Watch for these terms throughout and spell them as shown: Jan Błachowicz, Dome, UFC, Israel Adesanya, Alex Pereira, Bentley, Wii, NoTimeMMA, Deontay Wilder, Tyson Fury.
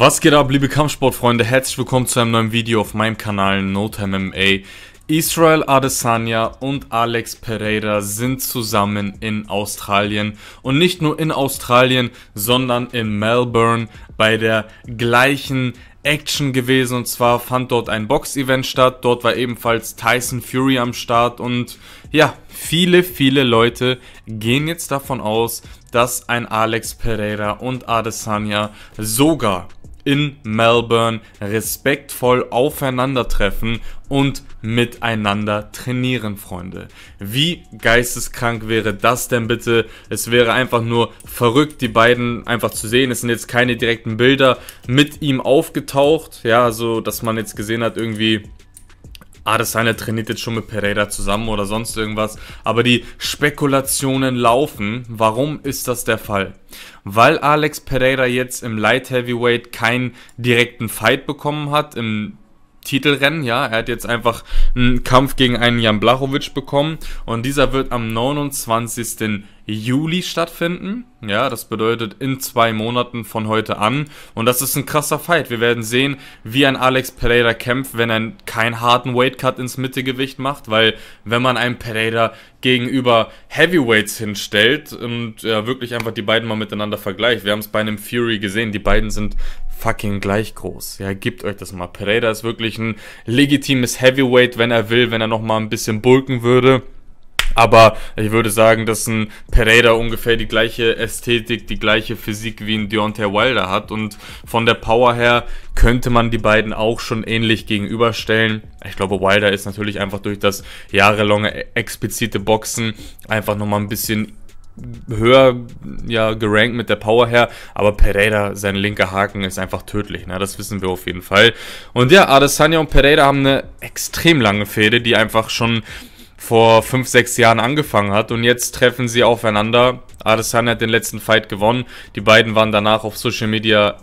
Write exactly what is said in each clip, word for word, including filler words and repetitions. Was geht ab, liebe Kampfsportfreunde, herzlich willkommen zu einem neuen Video auf meinem Kanal NoTimeMMA. Israel Adesanya und Alex Pereira sind zusammen in Australien und nicht nur in Australien, sondern in Melbourne bei der gleichen Action gewesen, und zwar fand dort ein Box-Event statt. Dort war ebenfalls Tyson Fury am Start und ja, viele, viele Leute gehen jetzt davon aus, dass ein Alex Pereira und Adesanya sogar in Melbourne respektvoll aufeinandertreffen und miteinander trainieren, Freunde. Wie geisteskrank wäre das denn bitte? Es wäre einfach nur verrückt, die beiden einfach zu sehen. Es sind jetzt keine direkten Bilder mit ihm aufgetaucht, ja, so dass man jetzt gesehen hat, irgendwie Adesanya trainiert jetzt schon mit Pereira zusammen oder sonst irgendwas. Aber die Spekulationen laufen. Warum ist das der Fall? Weil Alex Pereira jetzt im Light Heavyweight keinen direkten Fight bekommen hat, im Titelrennen, ja. Er hat jetzt einfach einen Kampf gegen einen Jan Błachowicz bekommen. Und dieser wird am neunundzwanzigsten Juli stattfinden. Ja, das bedeutet in zwei Monaten von heute an. Und das ist ein krasser Fight. Wir werden sehen, wie ein Alex Pereira kämpft, wenn er keinen harten Weightcut ins Mittelgewicht macht. Weil wenn man einen Pereira gegenüber Heavyweights hinstellt und ja, wirklich einfach die beiden mal miteinander vergleicht. Wir haben es bei einem Fury gesehen. Die beiden sind fucking gleich groß. Ja, gebt euch das mal. Pereira ist wirklich ein legitimes Heavyweight, wenn er will, wenn er nochmal ein bisschen bulken würde. Aber ich würde sagen, dass ein Pereira ungefähr die gleiche Ästhetik, die gleiche Physik wie ein Deontay Wilder hat. Und von der Power her könnte man die beiden auch schon ähnlich gegenüberstellen. Ich glaube, Wilder ist natürlich einfach durch das jahrelange explizite Boxen einfach nochmal ein bisschen höher, ja, gerankt mit der Power her, aber Pereira, sein linker Haken ist einfach tödlich, ne? Das wissen wir auf jeden Fall. Und ja, Adesanya und Pereira haben eine extrem lange Fehde, die einfach schon vor fünf, sechs Jahren angefangen hat, und jetzt treffen sie aufeinander. Adesanya hat den letzten Fight gewonnen, die beiden waren danach auf Social Media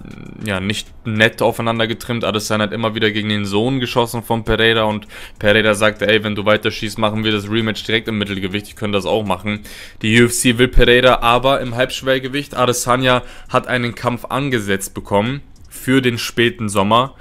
ja nicht nett aufeinander getrimmt. Adesanya hat immer wieder gegen den Sohn geschossen von Pereira und Pereira sagte, ey, wenn du weiter schießt, machen wir das Rematch direkt im Mittelgewicht, ich könnte das auch machen. Die U F C will Pereira aber im Halbschwergewicht, Adesanya hat einen Kampf angesetzt bekommen für den späten Sommer.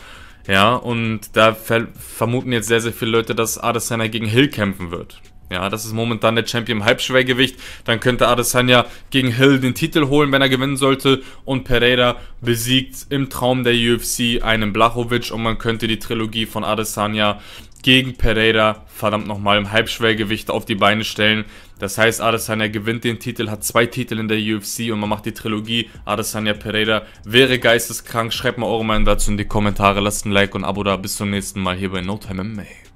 Ja, und da ver vermuten jetzt sehr, sehr viele Leute, dass Adesanya gegen Hill kämpfen wird. Ja, das ist momentan der Champion im Halbschwergewicht. Dann könnte Adesanya gegen Hill den Titel holen, wenn er gewinnen sollte. Und Pereira besiegt im Traum der U F C einen Błachowicz. Und man könnte die Trilogie von Adesanya gegen Pereira, verdammt nochmal, im Halbschwergewicht auf die Beine stellen. Das heißt, Adesanya gewinnt den Titel, hat zwei Titel in der U F C und man macht die Trilogie Adesanya Pereira. Wäre geisteskrank. Schreibt mal eure Meinung dazu in die Kommentare, lasst ein Like und ein Abo da. Bis zum nächsten Mal hier bei NoTimeMMA.